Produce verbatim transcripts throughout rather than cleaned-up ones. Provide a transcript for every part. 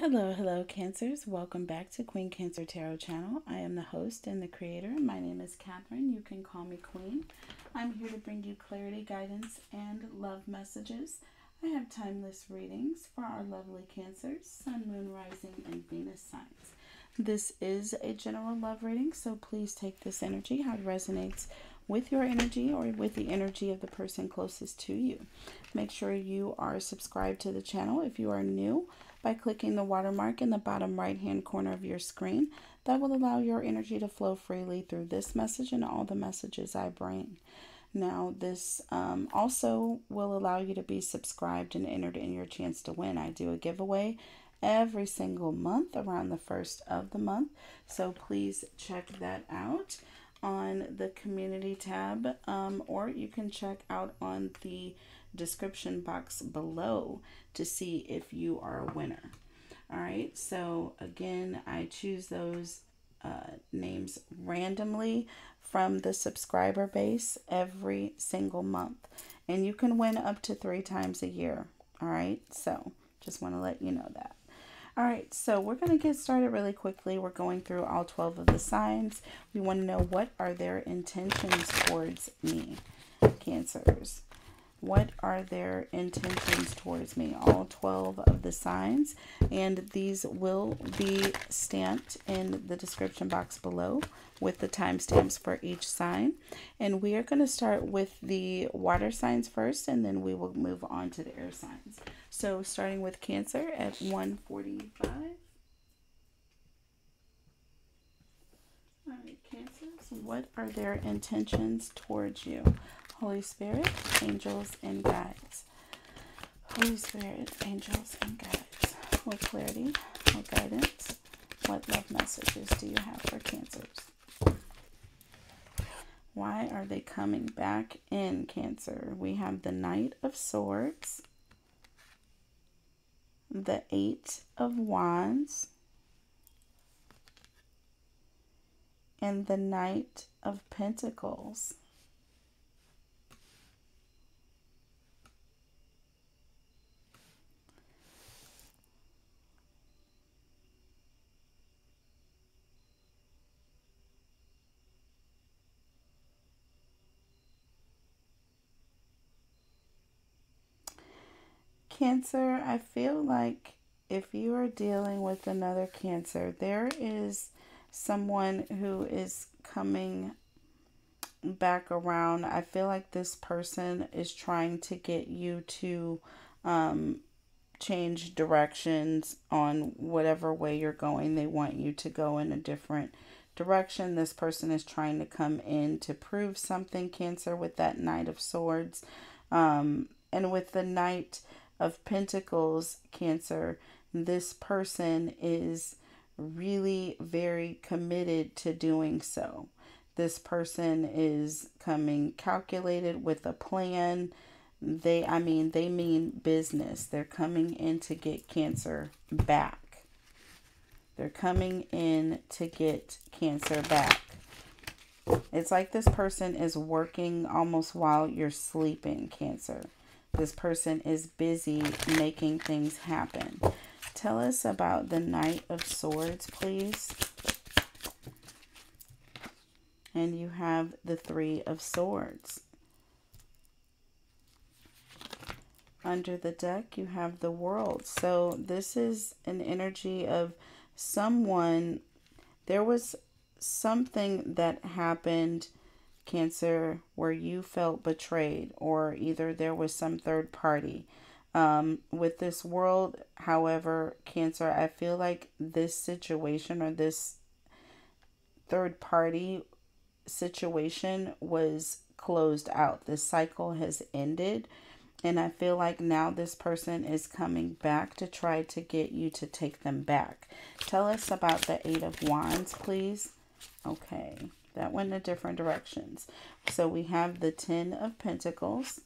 Hello, hello, Cancers. Welcome back to Queen Cancer Tarot channel. I am the host and the creator. My name is Catherine. You can call me Queen. I'm here to bring you clarity, guidance, and love messages. I have timeless readings for our lovely Cancers, Sun, Moon, Rising, and Venus signs. This is a general love reading, so please take this energy, how it resonates with your energy or with the energy of the person closest to you. Make sure you are subscribed to the channel if you are new by clicking the watermark in the bottom right hand corner of your screen. That will allow your energy to flow freely through this message and all the messages I bring. Now this um, also will allow you to be subscribed and entered in your chance to win. I do a giveaway every single month around the first of the month, so please check that out on the community tab, um, or you can check out on the description box below to see if you are a winner. All right, so again, I choose those uh, names randomly from the subscriber base every single month, and you can win up to three times a year. All right, so just want to let you know that. Alright, so we're going to get started really quickly. We're going through all twelve of the signs. We want to know, what are their intentions towards me, Cancers? What are their intentions towards me? All twelve of the signs. And these will be stamped in the description box below with the timestamps for each sign. And we are going to start with the water signs first, and then we will move on to the air signs. So starting with Cancer at one forty-five. All right, Cancers, what are their intentions towards you? Holy Spirit, angels, and guides. Holy Spirit, angels, and guides. What clarity, what guidance, what love messages do you have for Cancers? Why are they coming back in, Cancer? We have the Knight of Swords, the Eight of Wands, and the Knight of Pentacles. Cancer, I feel like if you are dealing with another Cancer, there is someone who is coming back around. I feel like this person is trying to get you to um, change directions on whatever way you're going. They want you to go in a different direction. This person is trying to come in to prove something, Cancer, with that Knight of Swords. Um, and with the Knight of Pentacles, Cancer, this person is really very committed to doing so. This person is coming calculated with a plan. They, I mean, they mean business. They're coming in to get Cancer back. They're coming in to get Cancer back. It's like this person is working almost while you're sleeping, Cancer. This person is busy making things happen. Tell us about the Knight of Swords, please. And you have the Three of Swords. Under the deck, you have the World. So this is an energy of someone. There was something that happened, Cancer, where you felt betrayed, or either there was some third party. Um, with this World, however, Cancer, I feel like this situation or this third party situation was closed out. This cycle has ended, and I feel like now this person is coming back to try to get you to take them back. Tell us about the Eight of Wands, please. Okay. That went in different directions. So we have the Ten of Pentacles,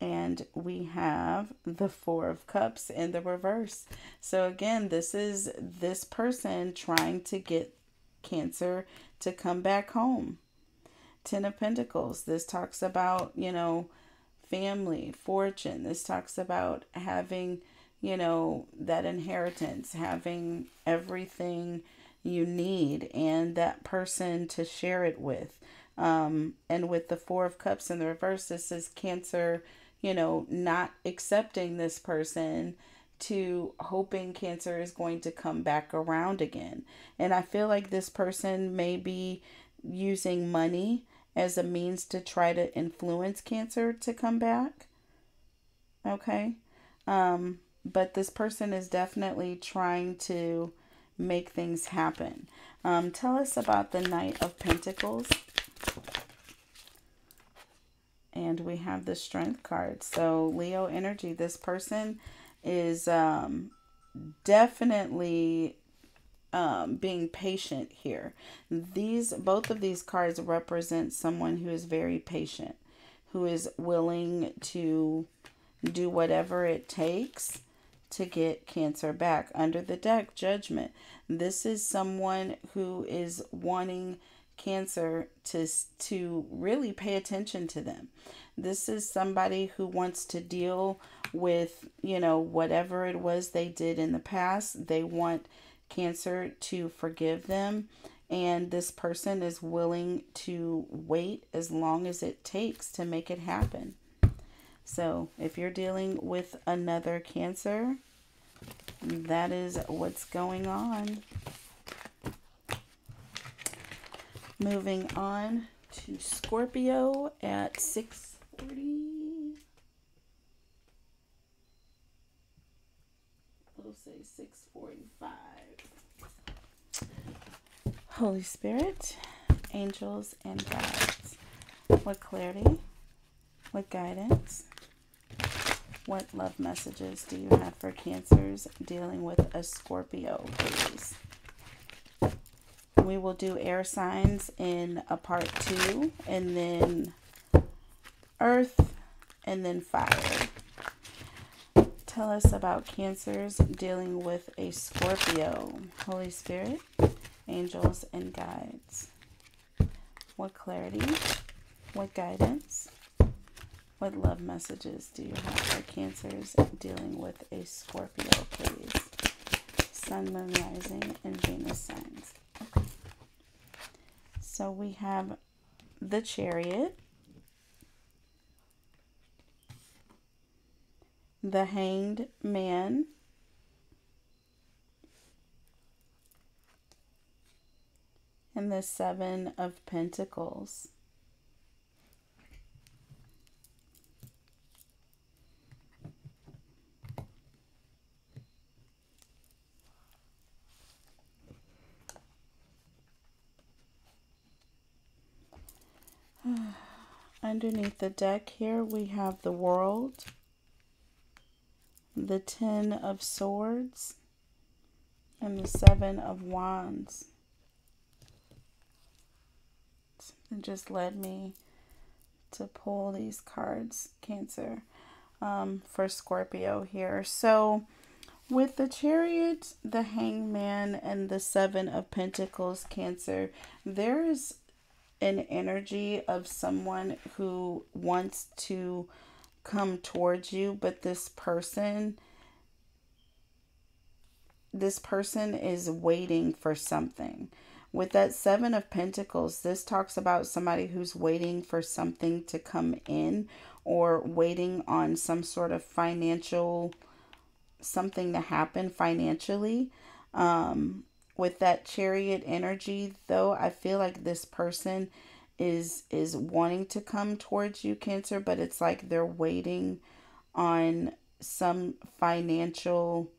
and we have the Four of Cups in the reverse. So again, this is this person trying to get Cancer to come back home. Ten of Pentacles. This talks about, you know, family, fortune. This talks about having, you know, that inheritance, having everything you need and that person to share it with. Um, and with the Four of Cups in the reverse, this is Cancer, you know, not accepting this person, to hoping Cancer is going to come back around again. And I feel like this person may be using money as a means to try to influence Cancer to come back. Okay. Um, but this person is definitely trying to make things happen. Um, tell us about the Knight of Pentacles. And we have the Strength card. So Leo energy, this person is um, definitely um, being patient here. These, both of these cards represent someone who is very patient, who is willing to do whatever it takes to get Cancer back. Under the deck, Judgment. This is someone who is wanting Cancer to, to really pay attention to them. This is somebody who wants to deal with, you know, whatever it was they did in the past. They want Cancer to forgive them. And this person is willing to wait as long as it takes to make it happen. So if you're dealing with another Cancer, that is what's going on. Moving on to Scorpio at six forty. We'll say six forty-five. Holy Spirit, angels, and guides. What clarity, what guidance, what love messages do you have for Cancers dealing with a Scorpio, please? We will do air signs in a part two, and then earth, and then fire. Tell us about Cancers dealing with a Scorpio. Holy Spirit, angels, and guides. What clarity, what guidance, what love messages do you have for Cancers dealing with a Scorpio, please? Sun, Moon, Rising, and Venus signs. Okay. So we have the Chariot, the Hanged Man, and the Seven of Pentacles. Underneath the deck here, we have the World, the Ten of Swords, and the Seven of Wands. Something just led me to pull these cards, Cancer, um, for Scorpio here. So with the Chariot, the Hanged Man, and the Seven of Pentacles, Cancer, there is an energy of someone who wants to come towards you, but this person, this person is waiting for something. With that Seven of Pentacles, this talks about somebody who's waiting for something to come in, or waiting on some sort of financial, something to happen financially. Um, With that Chariot energy, though, I feel like this person is is wanting to come towards you, Cancer, but it's like they're waiting on some financial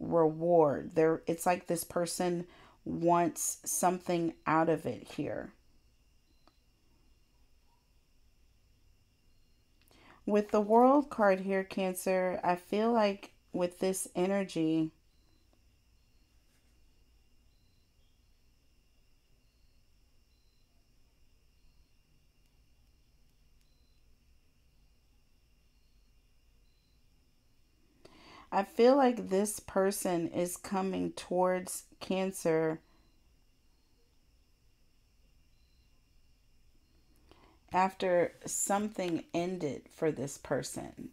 reward. They're, it's like this person wants something out of it here. With the World card here, Cancer, I feel like with this energy, I feel like this person is coming towards Cancer after something ended for this person.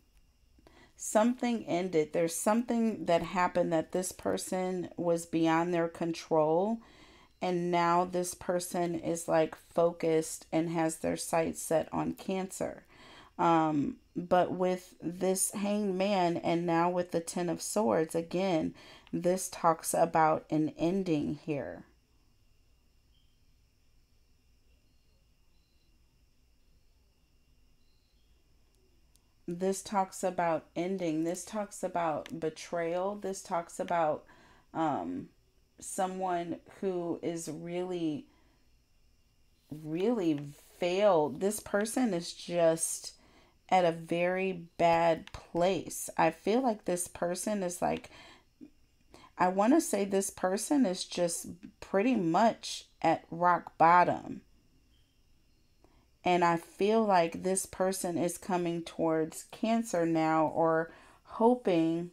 something ended. There's something that happened that this person was beyond their control. And now this person is like focused and has their sights set on Cancer. Um, but with this Hanged Man and now with the Ten of Swords, again, this talks about an ending here. This talks about ending. This talks about betrayal. This talks about um, someone who is really, really failed. This person is just at a very bad place. I feel like this person is like, I want to say this person is just pretty much at rock bottom. And I feel like this person is coming towards Cancer now, or hoping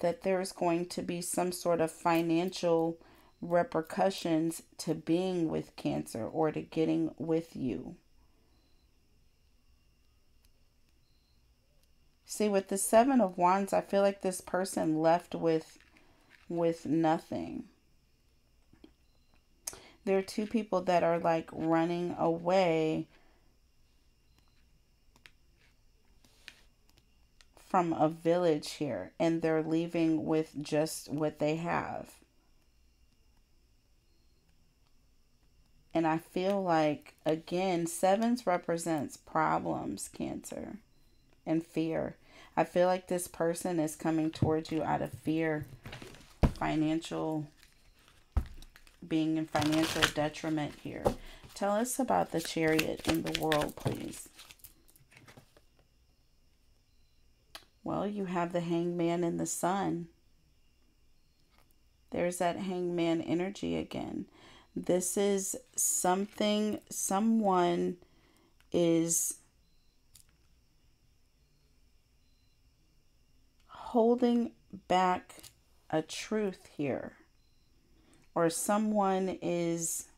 that there's going to be some sort of financial repercussions to being with Cancer or to getting with you. See, with the Seven of Wands, I feel like this person left with, with nothing. There are two people that are like running away from a village here, and they're leaving with just what they have. And I feel like, again, sevens represents problems, Cancer, and fear. I feel like this person is coming towards you out of fear, financial being in financial detriment here. Tell us about the Chariot in the World, please. Well, you have the Hanged Man and the Sun. There's that Hanged Man energy again. This is something, someone is holding back a truth here. Or someone is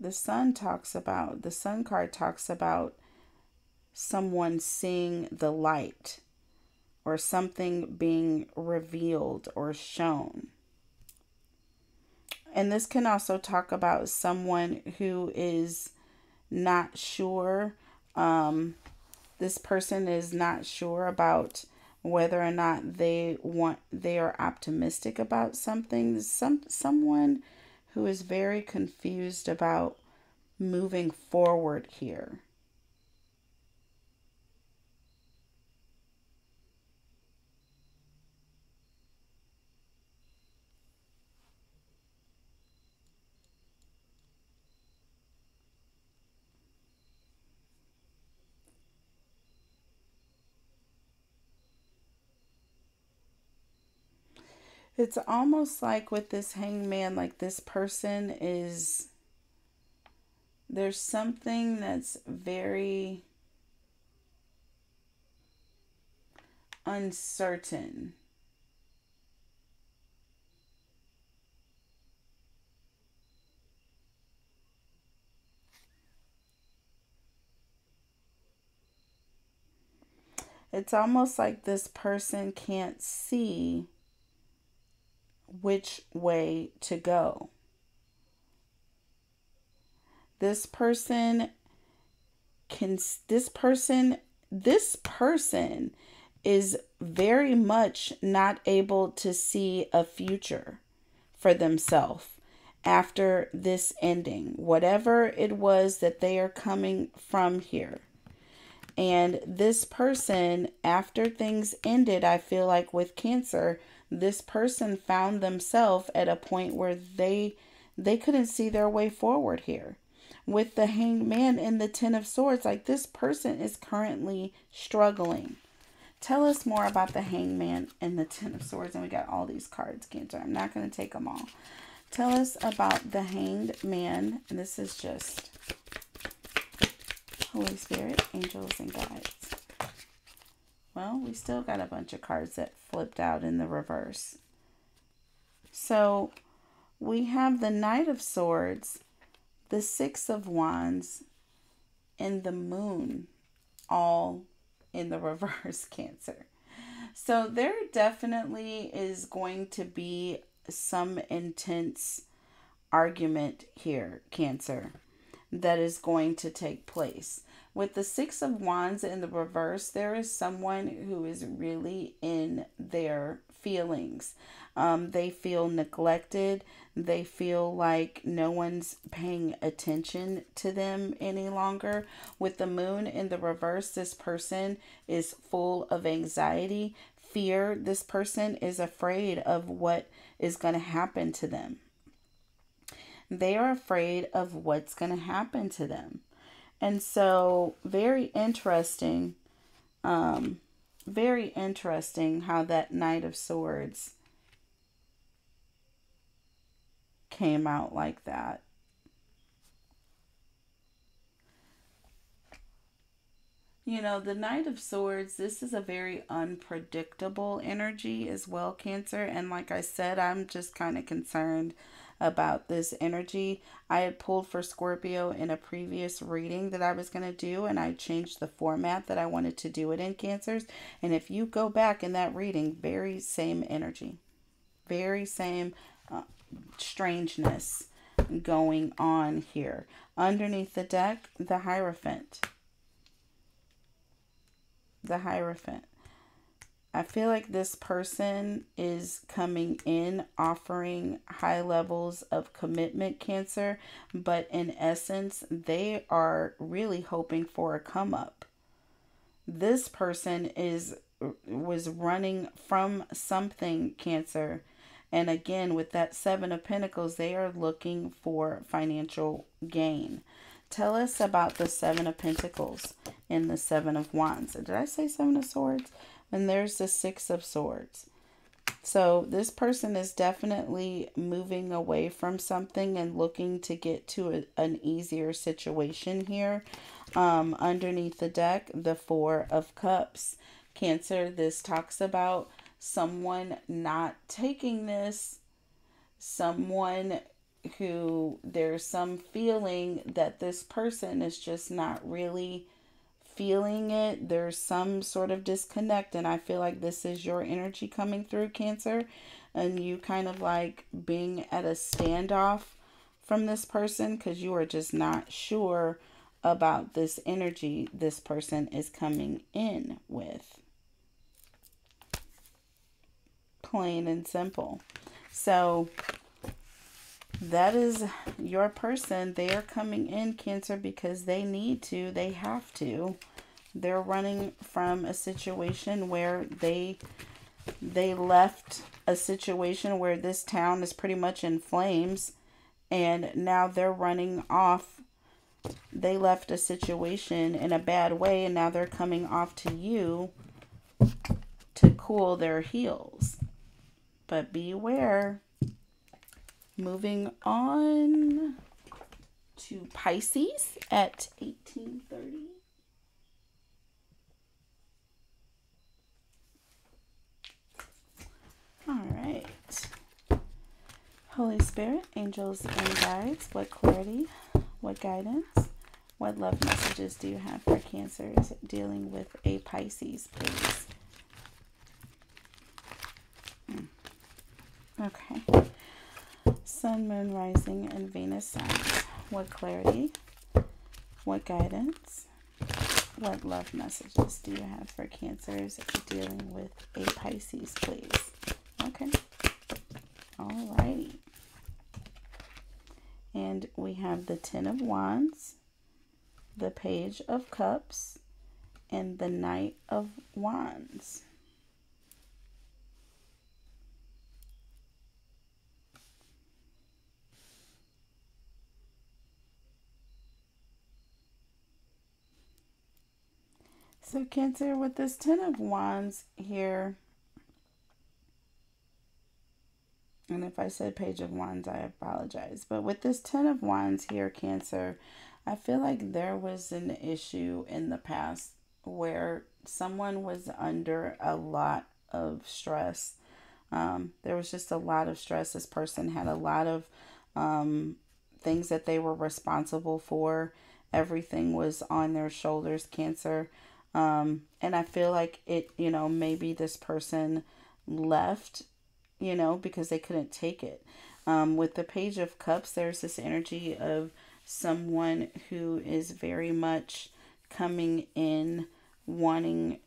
the sun talks about the sun card talks about someone seeing the light or something being revealed or shown. And this can also talk about someone who is not sure. Um, This person is not sure about whether or not they want, they are optimistic about something. Some, someone who is very confused about moving forward here. It's almost like with this Hanged Man, like this person is, there's something that's very uncertain. It's almost like this person can't see which way to go. This person can, this person, this person is very much not able to see a future for themselves after this ending, whatever it was that they are coming from here. And this person, after things ended, I feel like with Cancer, this person found themselves at a point where they they couldn't see their way forward here. With the Hanged Man and the Ten of Swords, like this person is currently struggling. Tell us more about the Hanged Man and the Ten of Swords. And we got all these cards, Cancer. I'm not going to take them all. Tell us about the Hanged Man. And this is just Holy Spirit, angels, and guides. Well, we still got a bunch of cards that flipped out in the reverse. So we have the Knight of Swords, the Six of Wands, and the Moon, all in the reverse, Cancer. So there definitely is going to be some intense argument here, Cancer, that is going to take place. With the Six of Wands in the reverse, there is someone who is really in their feelings. Um, they feel neglected. They feel like no one's paying attention to them any longer. With the Moon in the reverse, this person is full of anxiety, fear. This person is afraid of what is going to happen to them. They are afraid of what's going to happen to them. And so very interesting, um, very interesting how that Knight of Swords came out like that. You know, the Knight of Swords, this is a very unpredictable energy as well, Cancer. And like I said, I'm just kind of concerned about this energy. I had pulled for Scorpio in a previous reading that I was going to do, and I changed the format that I wanted to do it in, Cancers. And if you go back in that reading, very same energy, very same uh, strangeness going on here. Underneath the deck, the Hierophant. The Hierophant. I feel like this person is coming in offering high levels of commitment, Cancer, but in essence, they are really hoping for a come up. This person is was running from something, Cancer. And again, with that Seven of Pentacles, they are looking for financial gain. Tell us about the Seven of Pentacles and the Seven of Wands. Did I say Seven of Swords? And there's the Six of Swords. So this person is definitely moving away from something and looking to get to a, an easier situation here. Um, underneath the deck, the Four of Cups. Cancer, this talks about someone not taking this. Someone who there's some feeling that this person is just not really feeling it. There's some sort of disconnect, and I feel like this is your energy coming through, Cancer, and you kind of like being at a standoff from this person because you are just not sure about this energy this person is coming in with. Plain and simple. So that is your person. They are coming in, Cancer, because they need to. They have to. They're running from a situation where they they left a situation where this town is pretty much in flames, and now they're running off. They left a situation in a bad way, and now they're coming off to you to cool their heels. But beware. Moving on to Pisces at eighteen thirty. All right. Holy Spirit, angels and guides, what clarity, what guidance, what love messages do you have for Cancers dealing with a Pisces, please? Okay. Sun, Moon, Rising, and Venus signs. What clarity, what guidance, what love messages do you have for Cancers dealing with a Pisces, please? Okay. All right. And we have the Ten of Wands, the Page of Cups, and the Knight of Wands. So Cancer, with this Ten of Wands here, and if I said Page of Wands, I apologize. But with this Ten of Wands here, Cancer, I feel like there was an issue in the past where someone was under a lot of stress, Um, there was just a lot of stress. This person had a lot of um, things that they were responsible for. Everything was on their shoulders, Cancer. Um, and I feel like it, you know, maybe this person left, you know, because they couldn't take it. Um, with the Page of Cups, there's this energy of someone who is very much coming in wanting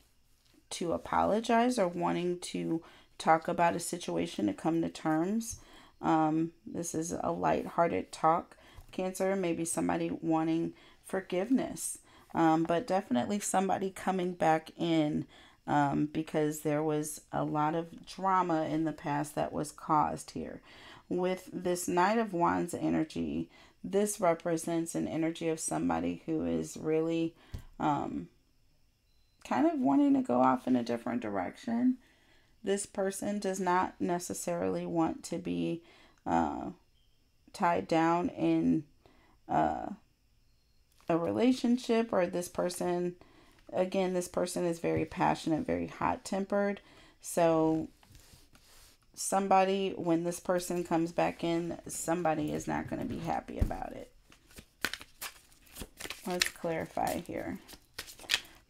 to apologize or wanting to talk about a situation, to come to terms. Um, this is a lighthearted talk, Cancer. Maybe somebody wanting forgiveness, um, but definitely somebody coming back in um, because there was a lot of drama in the past that was caused here. With this Knight of Wands energy, this represents an energy of somebody who is really um, kind of wanting to go off in a different direction. This person does not necessarily want to be uh, tied down in uh, a relationship, or this person, again, this person is very passionate, very hot-tempered. So somebody, when this person comes back in, somebody is not going to be happy about it. Let's clarify here.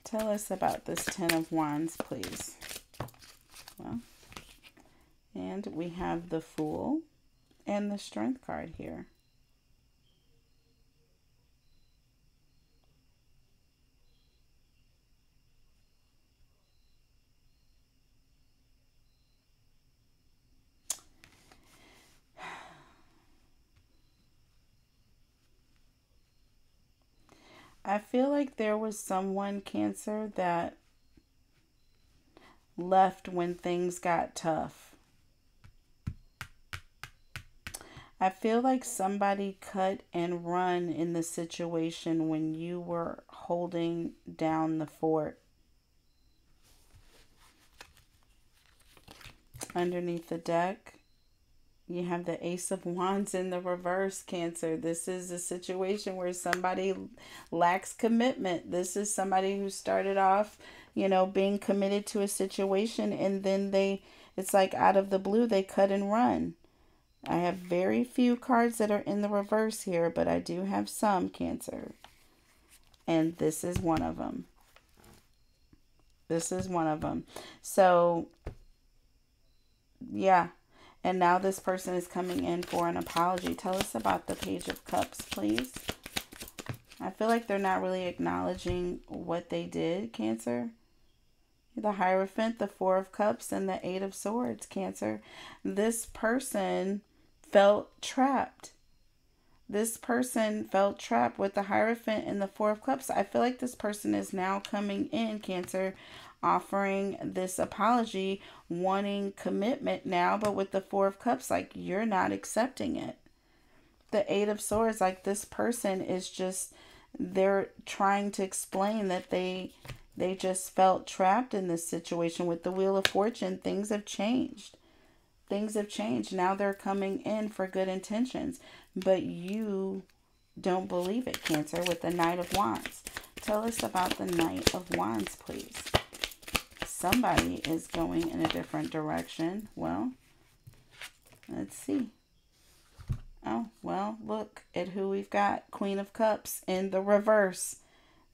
Tell us about this Ten of Wands, please. Well, and we have the Fool and the Strength card here. I feel like there was someone, Cancer, that left when things got tough. I feel like somebody cut and run in the situation when you were holding down the fort. Underneath the deck, you have the Ace of Wands in the reverse, Cancer. This is a situation where somebody lacks commitment. This is somebody who started off, you know, being committed to a situation, and then they, it's like out of the blue, they cut and run. I have very few cards that are in the reverse here, but I do have some, Cancer. And this is one of them. This is one of them. So, yeah. And now this person is coming in for an apology. Tell us about the Page of Cups, please. I feel like they're not really acknowledging what they did, Cancer. The Hierophant, the Four of Cups, and the Eight of Swords, Cancer. This person felt trapped. This person felt trapped with the Hierophant and the Four of Cups. I feel like this person is now coming in, Cancer, offering this apology, wanting commitment now, but with the Four of Cups, like, you're not accepting it. The Eight of Swords, like, this person is just, they're trying to explain that they they just felt trapped in this situation. With the Wheel of Fortune, things have changed. Things have changed. Now they're coming in for good intentions, but you don't believe it, Cancer, with the Knight of Wands. Tell us about the Knight of Wands, please. Somebody is going in a different direction. Well, let's see. Oh, well, look at who we've got. Queen of Cups in the reverse.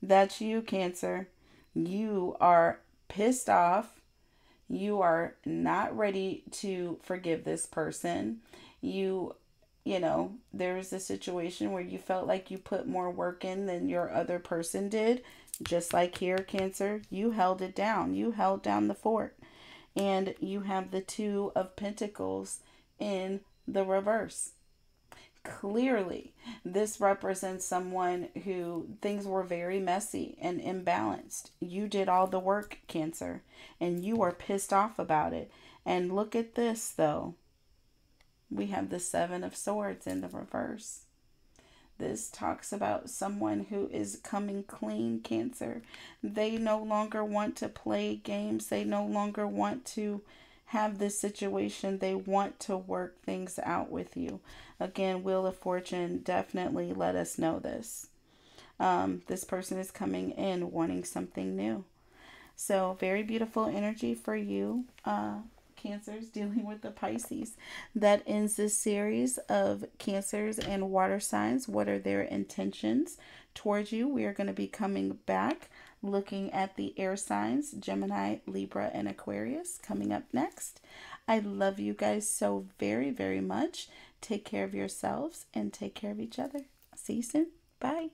That's you, Cancer. You are pissed off. You are not ready to forgive this person. You, you know, there's a situation where you felt like you put more work in than your other person did. Just like here, Cancer, you held it down. You held down the fort. And you have the Two of Pentacles in the reverse. Clearly, this represents someone who things were very messy and imbalanced. You did all the work, Cancer, and you are pissed off about it. And look at this, though. We have the Seven of Swords in the reverse. This talks about someone who is coming clean, Cancer. They no longer want to play games. They no longer want to have this situation. They want to work things out with you. Again, Wheel of Fortune, definitely let us know this. Um, this person is coming in wanting something new. So very beautiful energy for you, uh, Cancers dealing with the Pisces. That ends this series of Cancers and water signs. What are their intentions towards you? We are going to be coming back looking at the air signs, Gemini, Libra, and Aquarius, coming up next. I love you guys so very, very much. Take care of yourselves and take care of each other. See you soon. Bye.